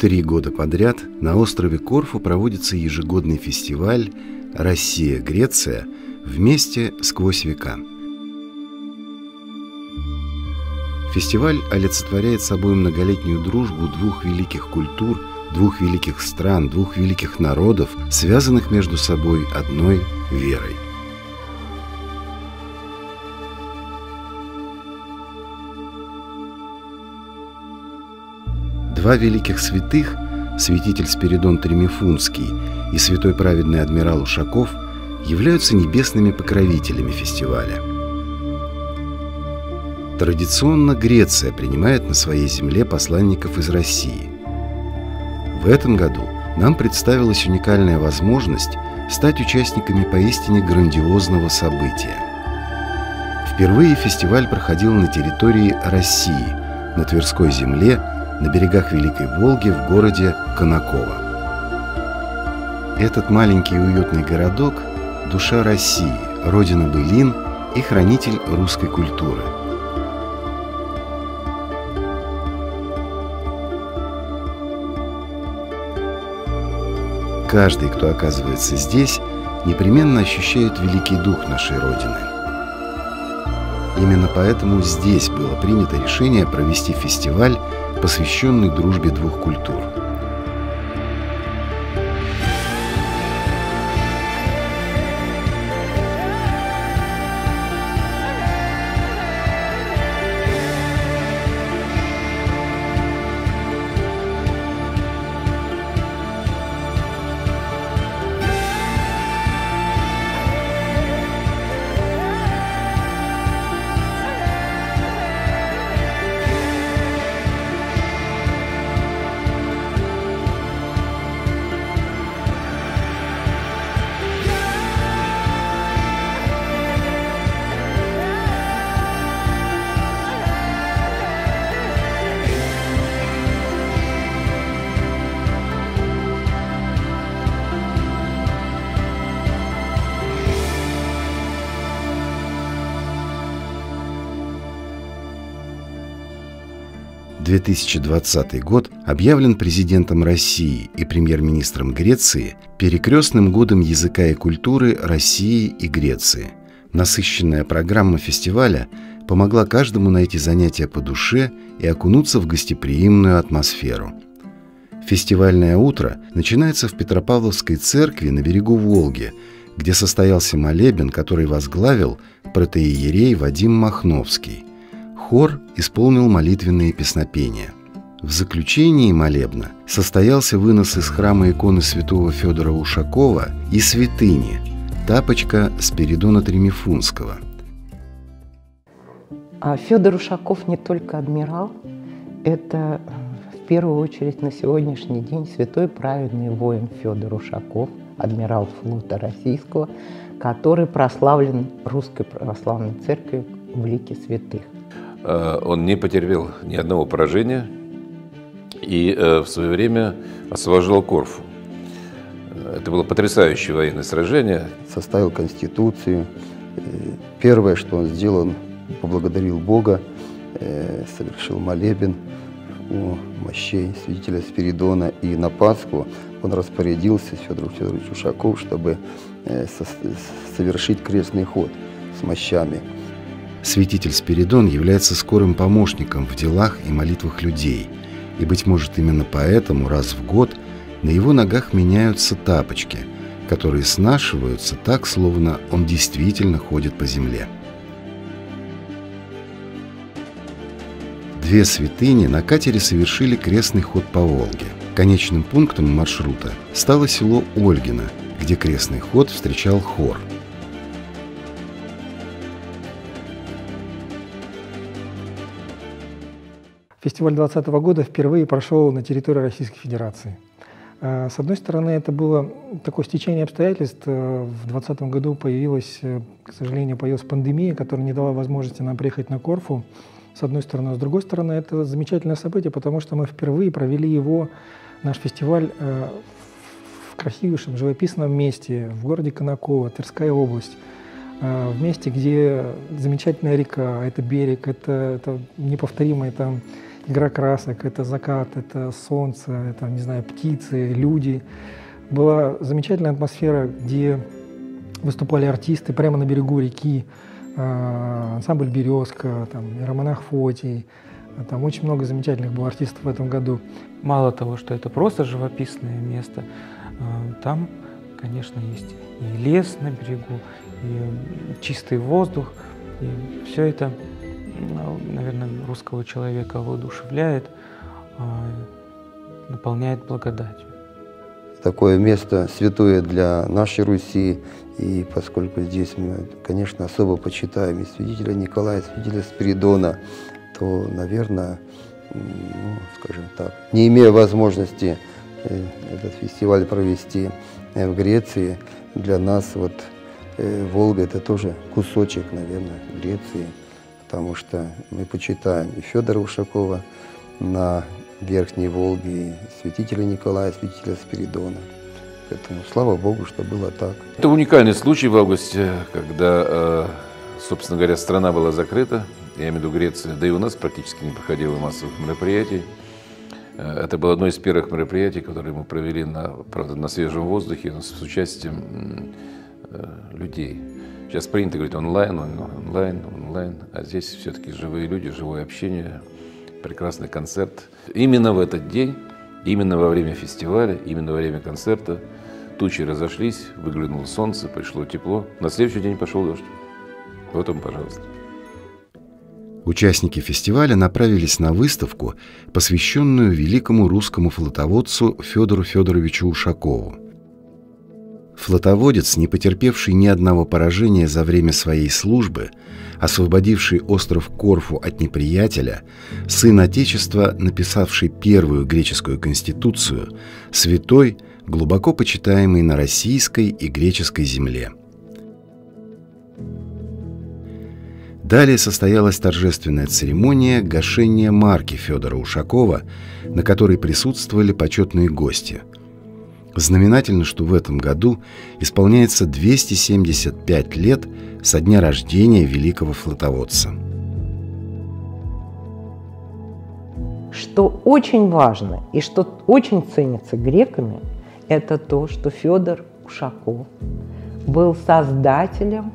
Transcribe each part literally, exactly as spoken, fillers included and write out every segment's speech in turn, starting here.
Три года подряд на острове Корфу проводится ежегодный фестиваль «Россия-Греция. Вместе сквозь века». Фестиваль олицетворяет собой многолетнюю дружбу двух великих культур, двух великих стран, двух великих народов, связанных между собой одной верой. Два великих святых, святитель Спиридон Тремифунский и святой праведный адмирал Ушаков, являются небесными покровителями фестиваля. Традиционно Греция принимает на своей земле посланников из России. В этом году нам представилась уникальная возможность стать участниками поистине грандиозного события. Впервые фестиваль проходил на территории России, на Тверской земле, на берегах Великой Волги в городе Конаково. Этот маленький и уютный городок – душа России, родина былин и хранитель русской культуры. Каждый, кто оказывается здесь, непременно ощущает великий дух нашей Родины. Именно поэтому здесь было принято решение провести фестиваль, посвященный дружбе двух культур. две тысячи двадцатый год объявлен президентом России и премьер-министром Греции перекрестным годом языка и культуры России и Греции. Насыщенная программа фестиваля помогла каждому найти занятия по душе и окунуться в гостеприимную атмосферу. Фестивальное утро начинается в Петропавловской церкви на берегу Волги, где состоялся молебен, который возглавил протоиерей Вадим Махновский. Хор исполнил молитвенные песнопения. В заключении молебна состоялся вынос из храма иконы святого Федора Ушакова и святыни тапочка Спиридона Тремифунского. Федор Ушаков не только адмирал, это в первую очередь на сегодняшний день святой праведный воин Федор Ушаков, адмирал флота российского, который прославлен Русской Православной Церковью в лике святых. Он не потерпел ни одного поражения и в свое время освобождал Корфу. Это было потрясающее военное сражение. Составил Конституцию. Первое, что он сделал, он поблагодарил Бога, совершил молебен у мощей святителя Спиридона. И на Пасху он распорядился Федору Федоровичу Ушакову, чтобы совершить крестный ход с мощами. Святитель Спиридон является скорым помощником в делах и молитвах людей, и, быть может, именно поэтому раз в год на его ногах меняются тапочки, которые снашиваются так, словно он действительно ходит по земле. Две святыни на катере совершили крестный ход по Волге. Конечным пунктом маршрута стало село Ольгино, где крестный ход встречал хор. Фестиваль двадцатого года впервые прошел на территории Российской Федерации. С одной стороны, это было такое стечение обстоятельств. В двадцатом году появилась, к сожалению, появилась пандемия, которая не дала возможности нам приехать на Корфу, с одной стороны. А с другой стороны, это замечательное событие, потому что мы впервые провели его, наш фестиваль, в красивейшем, живописном месте, в городе Конаково, Тверская область. В месте, где замечательная река, это берег, это, это неповторимая там игра красок, это закат, это солнце, это, не знаю, птицы, люди. Была замечательная атмосфера, где выступали артисты прямо на берегу реки, э, ансамбль «Березка», там, «Романах Фотий». Там очень много замечательных было артистов в этом году. Мало того, что это просто живописное место, э, там, конечно, есть и лес на берегу, и чистый воздух, и все это, наверное, русского человека воодушевляет, наполняет благодатью. Такое место святое для нашей Руси, и поскольку здесь мы, конечно, особо почитаем и святителя Николая, и святителя Спиридона, то, наверное, ну, скажем так, не имея возможности этот фестиваль провести в Греции, для нас вот Волга – это тоже кусочек, наверное, Греции, потому что мы почитаем и Федора Ушакова на Верхней Волге, и святителя Николая, и святителя Спиридона. Поэтому слава Богу, что было так. Это уникальный случай в августе, когда, собственно говоря, страна была закрыта, я имею в виду Грецию, да и у нас практически не проходило массовых мероприятий. Это было одно из первых мероприятий, которые мы провели, на, правда, на свежем воздухе, но с участием людей. Сейчас принято говорить онлайн, онлайн, онлайн, а здесь все-таки живые люди, живое общение, прекрасный концерт. Именно в этот день, именно во время фестиваля, именно во время концерта тучи разошлись, выглянуло солнце, пришло тепло. На следующий день пошел дождь. Вот он, пожалуйста. Участники фестиваля направились на выставку, посвященную великому русскому флотоводцу Федору Федоровичу Ушакову. Флотоводец, не потерпевший ни одного поражения за время своей службы, освободивший остров Корфу от неприятеля, сын Отечества, написавший первую греческую конституцию, святой, глубоко почитаемый на российской и греческой земле. Далее состоялась торжественная церемония гашения марки Федора Ушакова, на которой присутствовали почетные гости. Знаменательно, что в этом году исполняется двести семьдесят пять лет со дня рождения великого флотоводца. Что очень важно и что очень ценится греками, это то, что Федор Ушаков был создателем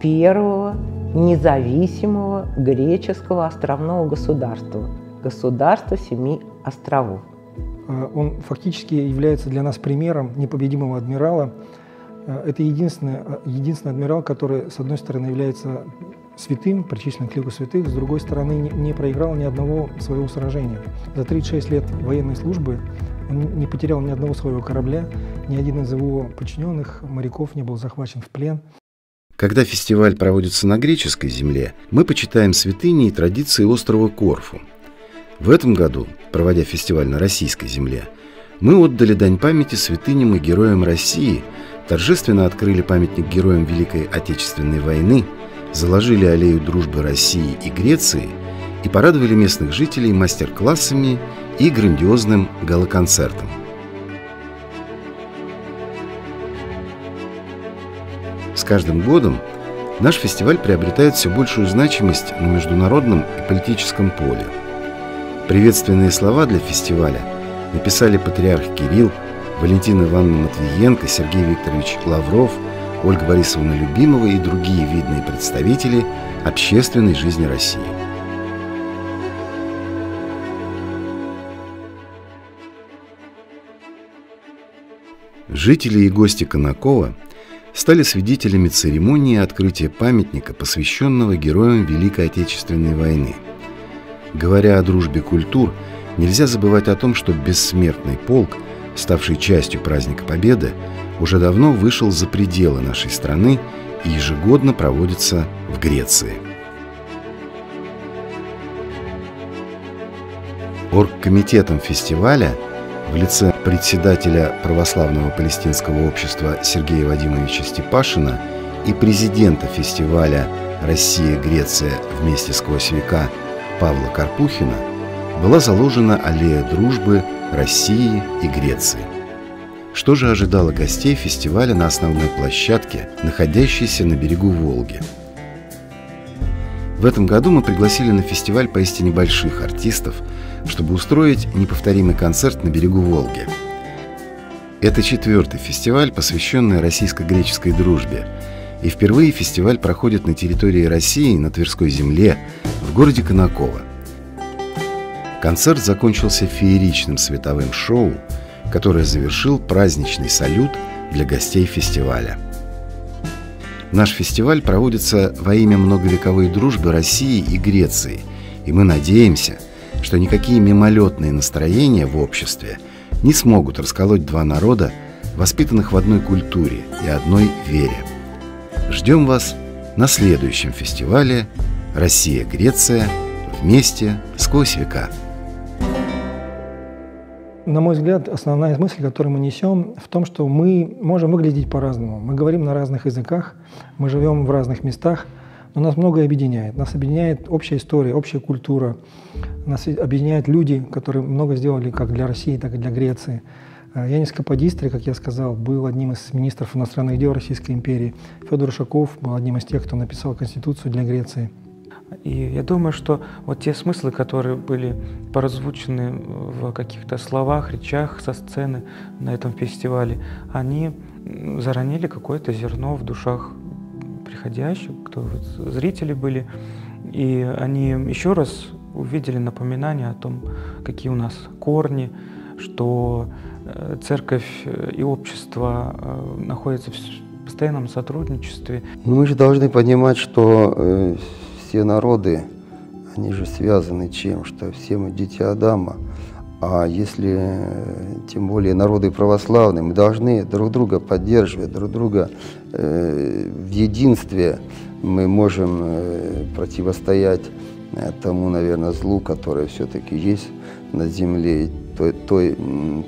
первого независимого греческого островного государства, государства семи островов. Он фактически является для нас примером непобедимого адмирала. Это единственный, единственный адмирал, который, с одной стороны, является святым, причислен к лику святых, с другой стороны, не, не проиграл ни одного своего сражения. За тридцать шесть лет военной службы он не потерял ни одного своего корабля, ни один из его подчиненных моряков не был захвачен в плен. Когда фестиваль проводится на греческой земле, мы почитаем святыни и традиции острова Корфу. В этом году, проводя фестиваль на российской земле, мы отдали дань памяти святыням и героям России, торжественно открыли памятник героям Великой Отечественной войны, заложили аллею дружбы России и Греции и порадовали местных жителей мастер-классами и грандиозным галоконцертом. С каждым годом наш фестиваль приобретает все большую значимость на международном и политическом поле. Приветственные слова для фестиваля написали патриарх Кирилл, Валентина Ивановна Матвиенко, Сергей Викторович Лавров, Ольга Борисовна Любимова и другие видные представители общественной жизни России. Жители и гости Конакова стали свидетелями церемонии открытия памятника, посвященного героям Великой Отечественной войны. Говоря о дружбе культур, нельзя забывать о том, что бессмертный полк, ставший частью праздника Победы, уже давно вышел за пределы нашей страны и ежегодно проводится в Греции. Оргкомитетом фестиваля в лице председателя Православного палестинского общества Сергея Вадимовича Степашина и президента фестиваля «Россия-Греция вместе сквозь века» Павла Карпухина была заложена аллея дружбы России и Греции. Что же ожидало гостей фестиваля на основной площадке, находящейся на берегу Волги? В этом году мы пригласили на фестиваль поистине больших артистов, чтобы устроить неповторимый концерт на берегу Волги. Это четвертый фестиваль, посвященный российско-греческой дружбе. И впервые фестиваль проходит на территории России, на Тверской земле, в городе Конаково. Концерт закончился фееричным световым шоу, которое завершил праздничный салют для гостей фестиваля. Наш фестиваль проводится во имя многовековой дружбы России и Греции, и мы надеемся, что никакие мимолетные настроения в обществе не смогут расколоть два народа, воспитанных в одной культуре и одной вере. Ждем вас на следующем фестивале «Россия-Греция. Вместе сквозь века». На мой взгляд, основная мысль, которую мы несем, в том, что мы можем выглядеть по-разному. Мы говорим на разных языках, мы живем в разных местах, но нас многое объединяет. Нас объединяет общая история, общая культура. Нас объединяют люди, которые много сделали как для России, так и для Греции. Янис Каподистри, как я сказал, был одним из министров иностранных дел Российской империи. Федор Ушаков был одним из тех, кто написал Конституцию для Греции. И я думаю, что вот те смыслы, которые были прозвучены в каких-то словах, речах со сцены на этом фестивале, они заронили какое-то зерно в душах приходящих, кто вот зрители были, и они еще раз увидели напоминание о том, какие у нас корни, что церковь и общество находятся в постоянном сотрудничестве. Мы же должны понимать, что все народы, они же связаны чем? Что все мы дети Адама. А если, тем более, народы православные, мы должны друг друга поддерживать, друг друга э, в единстве мы можем э, противостоять тому, наверное, злу, которое все-таки есть на земле, той, той,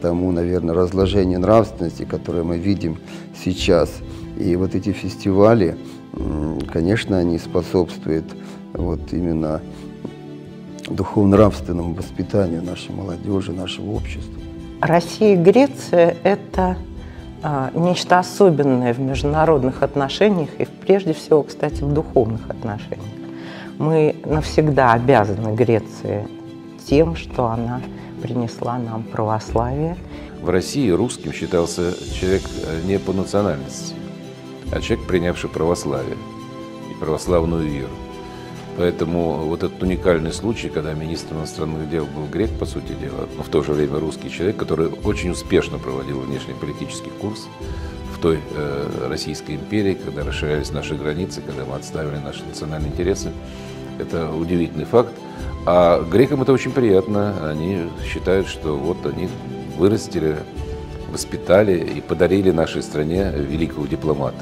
тому, наверное, разложению нравственности, которое мы видим сейчас. И вот эти фестивали, конечно, они способствуют вот именно духовно-нравственному воспитанию нашей молодежи, нашего общества. Россия и Греция – это э, нечто особенное в международных отношениях и, прежде всего, кстати, в духовных отношениях. Мы навсегда обязаны Греции тем, что она принесла нам православие. В России русским считался человек не по национальности, а человек, принявший православие и православную веру. Поэтому вот этот уникальный случай, когда министр иностранных дел был грек, по сути дела, но в то же время русский человек, который очень успешно проводил внешнеполитический курс в той э, Российской империи, когда расширялись наши границы, когда мы отставили наши национальные интересы. Это удивительный факт. А грекам это очень приятно. Они считают, что вот они вырастили, воспитали и подарили нашей стране великого дипломата.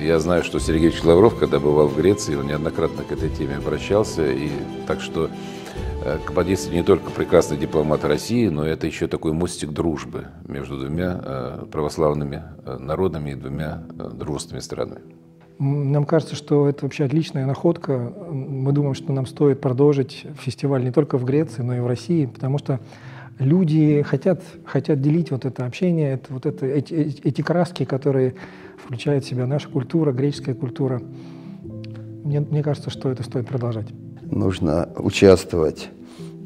Я знаю, что Сергей Ильич Лавров, когда бывал в Греции, он неоднократно к этой теме обращался. И так что Каподистри не только прекрасный дипломат России, но это еще такой мостик дружбы между двумя православными народами и двумя дружественными странами. Нам кажется, что это вообще отличная находка. Мы думаем, что нам стоит продолжить фестиваль не только в Греции, но и в России, потому что люди хотят, хотят делить вот это общение, это, вот это, эти, эти краски, которые включают в себя наша культура, греческая культура. Мне, мне кажется, что это стоит продолжать. Нужно участвовать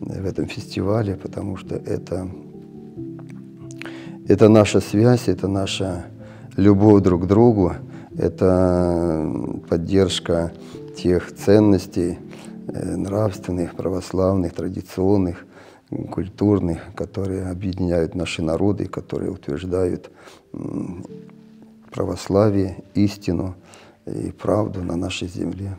в этом фестивале, потому что это, это наша связь, это наша любовь друг к другу, это поддержка тех ценностей нравственных, православных, традиционных, культурных, которые объединяют наши народы, которые утверждают православие, истину и правду на нашей земле.